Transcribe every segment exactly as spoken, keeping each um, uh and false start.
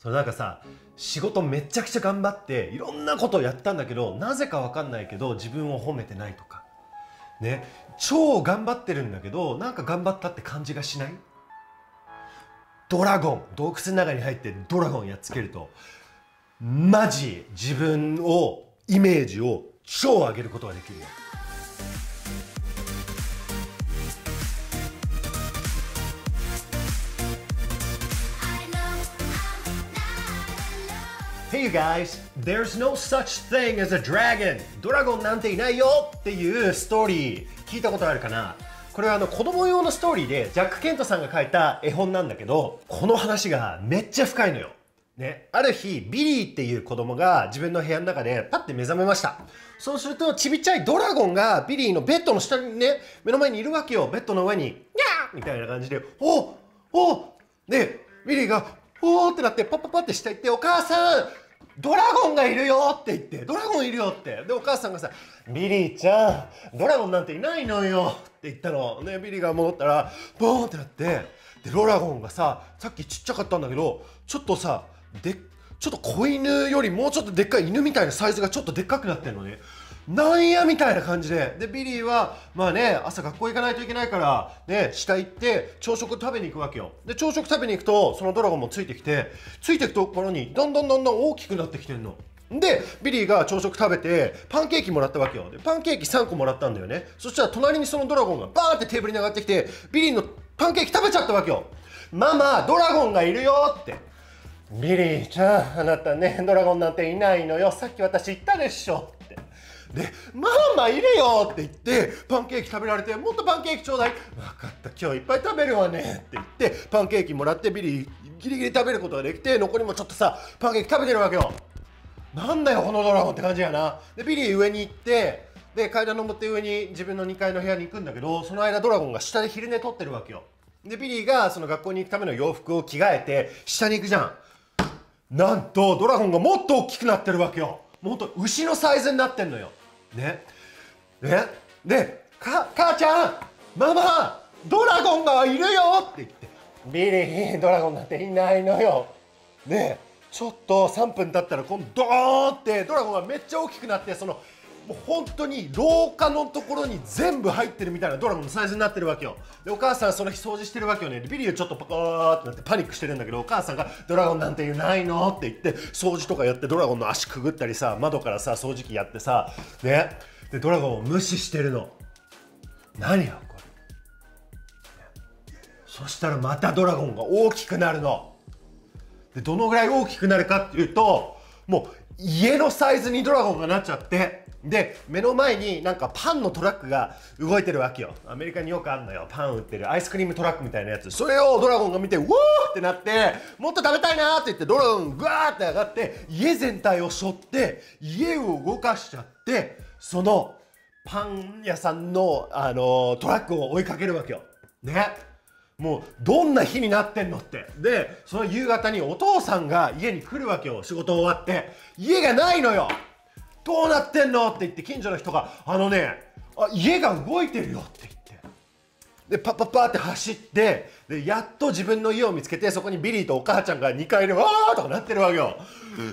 それなんかさ、仕事めちゃくちゃ頑張っていろんなことをやったんだけど、なぜか分かんないけど自分を褒めてないとかね、超頑張ってるんだけどなんか頑張ったって感じがしない。ドラゴン、洞窟の中に入ってドラゴンやっつけるとマジ自分をイメージを超上げることができるよ。Hey you guys, there's no such thing as a dragon. ドラゴンなんていないよっていうストーリー聞いたことあるかな。これはあの子供用のストーリーでジャック・ケントさんが書いた絵本なんだけど、この話がめっちゃ深いのよ。ね、ある日ビリーっていう子供が自分の部屋の中でパッて目覚めました。そうするとちびちゃいドラゴンがビリーのベッドの下にね、目の前にいるわけよ。ベッドの上に「ギャー!」みたいな感じで「おお!」でビリーが「おー!」ってなってパッパッパッて下行って「お母さんドラゴンがいるよ!」って言って「ドラゴンいるよ!」って。でお母さんがさ「ビリーちゃんドラゴンなんていないのよ」って言ったのね。ビリーが戻ったらボーンってなって、でドラゴンがさ、さっきちっちゃかったんだけどちょっとさでちょっと子犬よりもうちょっとでっかい犬みたいなサイズがちょっとでっかくなってるのね。なんやみたいな感じで、でビリーはまあね、朝学校行かないといけないからね、下行って朝食食べに行くわけよ。で朝食食べに行くとそのドラゴンもついてきて、ついていくところにどんどんどんどん大きくなってきてんの。でビリーが朝食食べてパンケーキもらったわけよ。でパンケーキさんこもらったんだよね。そしたら隣にそのドラゴンがバーってテーブルに上がってきて、ビリーのパンケーキ食べちゃったわけよ。ママドラゴンがいるよって。ビリーちゃんあなたね、ドラゴンなんていないのよ、さっき私言ったでしょって。でママいるよって言ってパンケーキ食べられて、もっとパンケーキちょうだい。分かった今日いっぱい食べるわねって言ってパンケーキもらって、ビリーギリギリ食べることができて、残りもちょっとさパンケーキ食べてるわけよ。なんだよこのドラゴンって感じやな。でビリー上に行って、で階段登って上に自分のにかいの部屋に行くんだけど、その間ドラゴンが下で昼寝とってるわけよ。でビリーがその学校に行くための洋服を着替えて下に行くじゃん。なんとドラゴンがもっと大きくなってるわけよ。もっと牛のサイズになってんのよ。ねねで「母ちゃんママドラゴンがいるよ!」って言って「ビリードラゴンなんていないのよ」ね。ちょっとさんぷん経ったら今度ドーンってドラゴンがめっちゃ大きくなって、そのもう本当に廊下のところに全部入ってるみたいなドラゴンのサイズになってるわけよ。でお母さんその日掃除してるわけよね。ビリーちょっとパカーってなってパニックしてるんだけど、お母さんが「ドラゴンなんていないの?」って言って掃除とかやってドラゴンの足くぐったりさ、窓からさ掃除機やってさね。でドラゴンを無視してるの。何が起こる？そしたらまたドラゴンが大きくなるの。でどのぐらい大きくなるかっていうと、もう家のサイズにドラゴンがなっちゃって、で目の前になんかパンのトラックが動いてるわけよ。アメリカによくあるのよ、パン売ってるアイスクリームトラックみたいなやつ。それをドラゴンが見て「うおー!」ってなって、もっと食べたいなって言ってドラゴングワーって上がって家全体を背負って家を動かしちゃって、そのパン屋さんの、あのー、トラックを追いかけるわけよ。ねもうどんな日になってんのって。でその夕方にお父さんが家に来るわけよ、仕事終わって。家がないのよ。どうなってんのって言って、近所の人が「あのねあ家が動いてるよ」って言って、でパッパッパーって走って、でやっと自分の家を見つけて、そこにビリーとお母ちゃんがにかいで「わー!」とかなってるわけよ。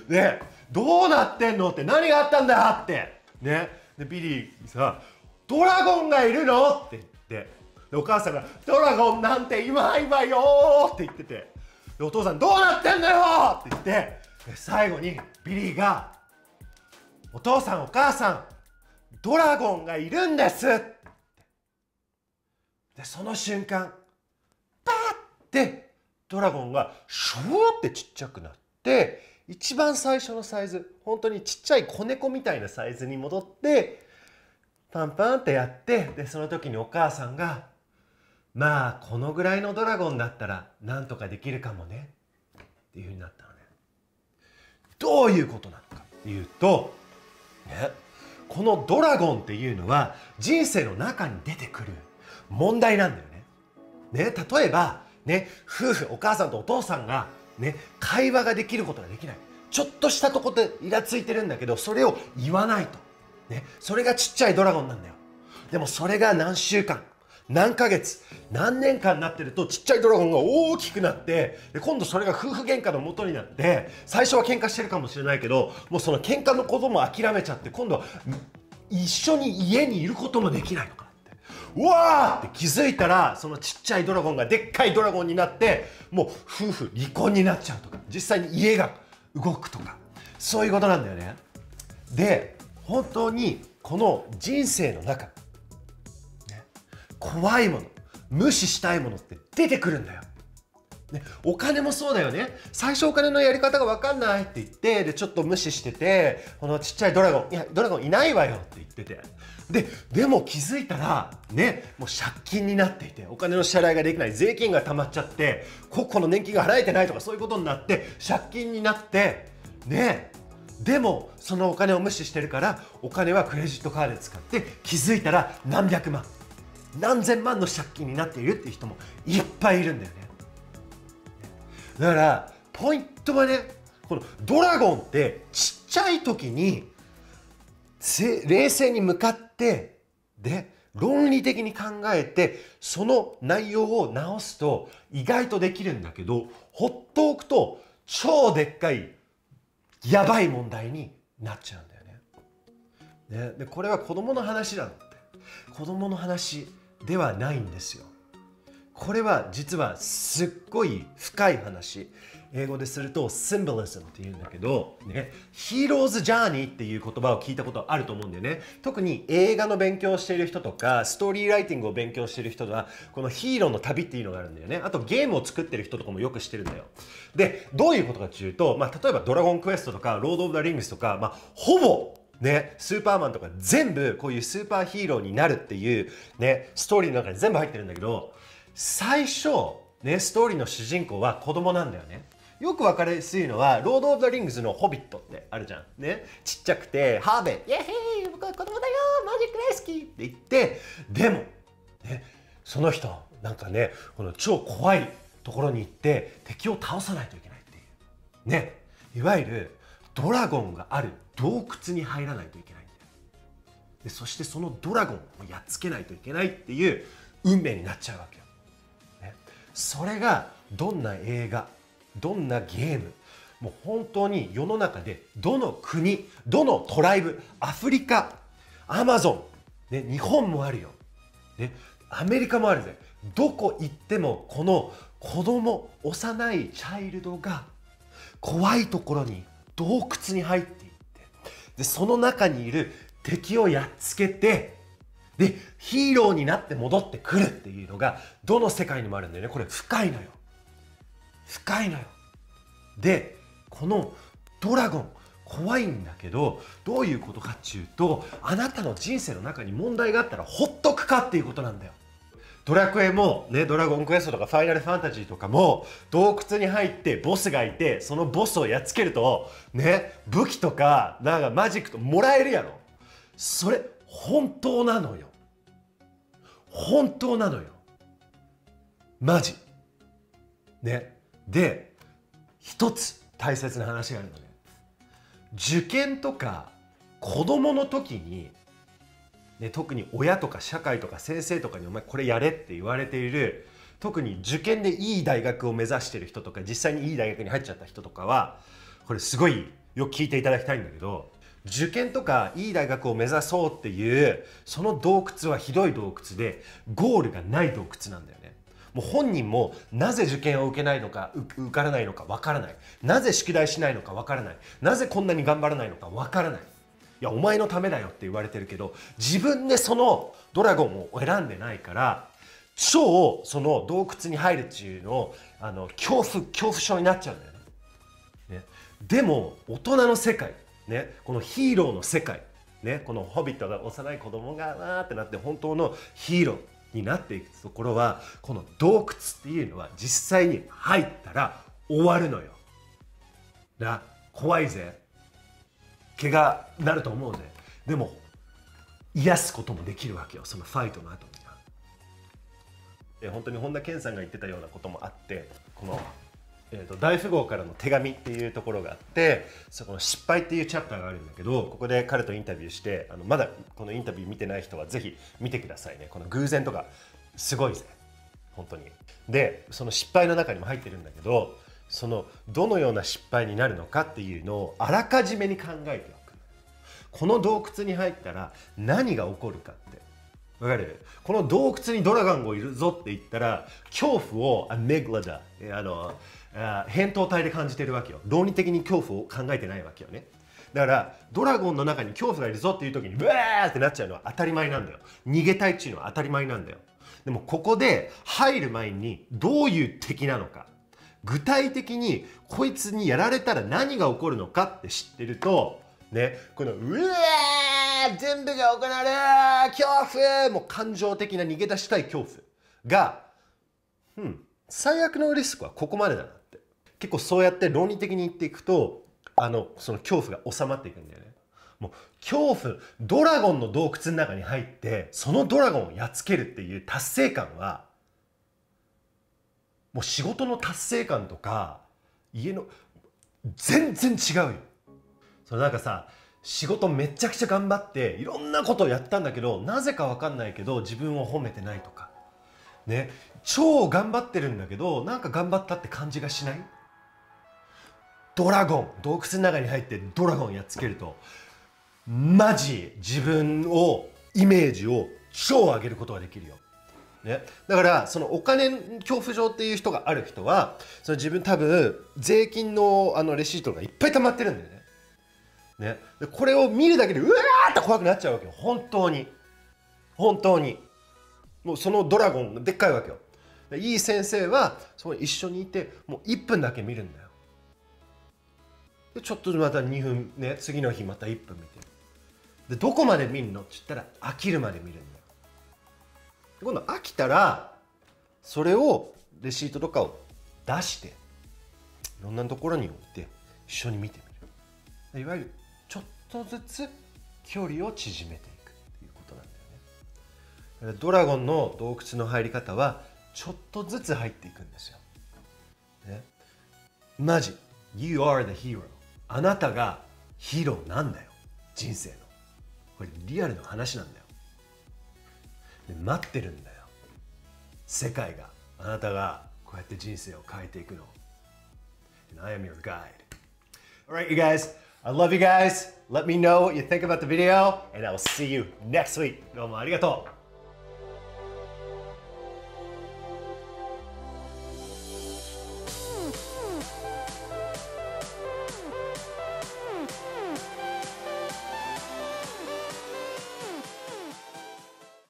でどうなってんのって、何があったんだってね。でビリーさ「ドラゴンがいるの?」って言って、でお母さんが「ドラゴンなんていないわよ」って言ってて、でお父さん「どうなってんだよ!」って言って、で最後にビリーが「お父さんお母さんドラゴンがいるんです」って。でその瞬間パッてドラゴンがシューってちっちゃくなって、一番最初のサイズ、本当にちっちゃい子猫みたいなサイズに戻ってパンパンってやって、でその時にお母さんが「まあこのぐらいのドラゴンだったらなんとかできるかもね」っていうふうになったのね。どういうことなのかっていうとね、このドラゴンっていうのは人生の中に出てくる問題なんだよね。ね例えば、ね、夫婦お母さんとお父さんが、ね、会話ができることができない、ちょっとしたとこでイラついてるんだけどそれを言わないと、ね、それがちっちゃいドラゴンなんだよ。でもそれが何週間何ヶ月何年間になってるとちっちゃいドラゴンが大きくなって、で今度それが夫婦喧嘩の元になって、最初は喧嘩してるかもしれないけど、もうその喧嘩のことも諦めちゃって、今度は一緒に家にいることもできないのかって、うわーって気づいたら、そのちっちゃいドラゴンがでっかいドラゴンになって、もう夫婦離婚になっちゃうとか、実際に家が動くとか、そういうことなんだよね。で本当にこの人生の中、ね、怖いもの、無視したいものって出てくるんだよ、ね、お金もそうだよね。最初お金のやり方が分かんないって言って、でちょっと無視してて、このちっちゃいドラゴン、いやドラゴンいないわよって言ってて、ででも気づいたらね、もう借金になっていて、お金の支払いができない、税金がたまっちゃって、ここの年金が払えてないとか、そういうことになって借金になってね。でもそのお金を無視してるから、お金はクレジットカードで使って、気づいたら何百万何千万の借金になっているっていう人もいっぱいいるんだよね。だからポイントはね、このドラゴンってちっちゃい時に冷静に向かって、で論理的に考えてその内容を直すと意外とできるんだけど、ほっとおくと超でっかいやばい問題になっちゃうんだよね。ね、でこれは子どもの話だって、子どもの話ではないんですよ。これは実はすっごい深い話、英語でするとシンボリズムっていうんだけど、ね、ヒーローズジャーニーっていう言葉を聞いたことあると思うんだよね。特に映画の勉強をしている人とか、ストーリーライティングを勉強している人はこのヒーローの旅っていうのがあるんだよね。あとゲームを作ってる人とかもよくしてるんだよ。でどういうことかっていうと、まあ、例えばドラゴンクエストとかロード・オブ・ザ・リングスとか、まあ、ほぼね、スーパーマンとか全部こういうスーパーヒーローになるっていう、ね、ストーリーの中に全部入ってるんだけど、最初、ね、ストーリーの主人公は子供なんだよね。よく分かりやすいのは「ロード・オブ・ザ・リングス」のホビットってあるじゃん。ね、ちっちゃくてハーベイ「イエーイ僕は子供だよマジック大好き」って言って、でも、ね、その人なんかね、この超怖いところに行って敵を倒さないといけないっていう、ね、いわゆるドラゴンがある洞窟に入らないといけないんだよ。でそしてそのドラゴンをやっつけないといけないっていう運命になっちゃうわけよ。それがどんな映画、どんなゲーム、もう本当に世の中でどの国、どのトライブ、アフリカ、アマゾン、ね、日本もあるよ、ね、アメリカもあるぜ。どこ行ってもこの子供、幼いチャイルドが怖いところに洞窟に入っていって、でその中にいる敵をやっつけて、でヒーローになって戻ってくるっていうのがどの世界にもあるんだよね。これ深いのよ、深いのよ。でこのドラゴン怖いんだけど、どういうことかっていうと、あなたの人生の中に問題があったらほっとくかっていうことなんだよ。ドラクエも、ね、ドラゴンクエストとかファイナルファンタジーとかも、洞窟に入ってボスがいて、そのボスをやっつけると、ね、武器とかなんかマジックともらえるやろ。それ本当なのよ、本当なのよ、マジね。で一つ大切な話があるのね。受験とか子供の時に、ね、特に親とか社会とか先生とかに「お前これやれ」って言われている、特に受験でいい大学を目指している人とか、実際にいい大学に入っちゃった人とかは、これすごいよく聞いていただきたいんだけど、受験とかいい大学を目指そうっていうその洞窟はひどい洞窟で、ゴールがない洞窟なんだよね。もう本人もなぜ受験を受けないのか、受からないのかわからない、なぜ宿題しないのかわからない、なぜこんなに頑張らないのかわからない、いやお前のためだよって言われてるけど、自分でそのドラゴンを選んでないから、超その洞窟に入るっていうのをあの恐怖恐怖症になっちゃうんだよね。ね、でも大人の世界ね、このヒーローの世界、ね、このホビットが幼い子供がわーってなって本当のヒーローになっていくところは、この洞窟っていうのは実際に入ったら終わるのよ。だから怖いぜ、怪我になると思うぜ、でも癒すこともできるわけよ、そのファイトの後には。で本当に本田健さんが言ってたようなこともあって、このえと大富豪からの手紙っていうところがあって、そこの失敗っていうチャプターがあるんだけど、ここで彼とインタビューして、あのまだこのインタビュー見てない人はぜひ見てくださいね。この偶然とかすごいぜ本当に。でその失敗の中にも入ってるんだけど、そのどのような失敗になるのかっていうのをあらかじめに考えておく。この洞窟に入ったら何が起こるかってわかる。この洞窟にドラゴンがいるぞって言ったら恐怖をアミグダラ、あの扁桃体で感じてるわけよ。論理的に恐怖を考えてないわけよね。だからドラゴンの中に恐怖がいるぞっていう時にうわーってなっちゃうのは当たり前なんだよ。逃げたいっていうのは当たり前なんだよ。でもここで入る前にどういう敵なのか、具体的にこいつにやられたら何が起こるのかって知ってるとね、このうわー全部が行われ恐怖、もう感情的な逃げ出したい恐怖が、うん、最悪のリスクはここまでだなって、結構そうやって論理的に言っていくと、あのその恐怖が収まっていくんだよね。もう恐怖、ドラゴンの洞窟の中に入ってそのドラゴンをやっつけるっていう達成感はもう仕事の達成感とか家の全然違うよ。そのなんかさ、仕事めちゃくちゃ頑張っていろんなことをやったんだけど、なぜか分かんないけど自分を褒めてないとかね、超頑張ってるんだけどなんか頑張ったって感じがしない。ドラゴン、洞窟の中に入ってドラゴンやっつけるとマジ自分をイメージを超上げることができるよ、ね、だからそのお金恐怖症っていう人がある人はその自分多分税金 の, あのレシートがいっぱい溜まってるんだよ ね, ねでこれを見るだけでうわーって怖くなっちゃうわけよ。本当に本当にもうそのドラゴンがでっかいわけよ。いい先生はそこに一緒にいてもういっぷんだけ見るんだよ。ちょっとまたにふんね、次の日またいっぷん見てる。でどこまで見るのって言ったら飽きるまで見るんだよ。今度飽きたらそれをレシートとかを出していろんなところに置いて一緒に見てみる。いわゆるちょっとずつ距離を縮めていくっていうことなんだよね。ドラゴンの洞窟の入り方はちょっとずつ入っていくんですよ、ね、マジ You are the hero、あなたがヒーローなんだよ人生の。これリアルの話なんだよ。で待ってるんだよ世界が、あなたがこうやって人生を変えていくの。 And I am your guide. Alright you guys, I love you guys. Let me know what you think about the video and I will see you next week. どうもありがとう。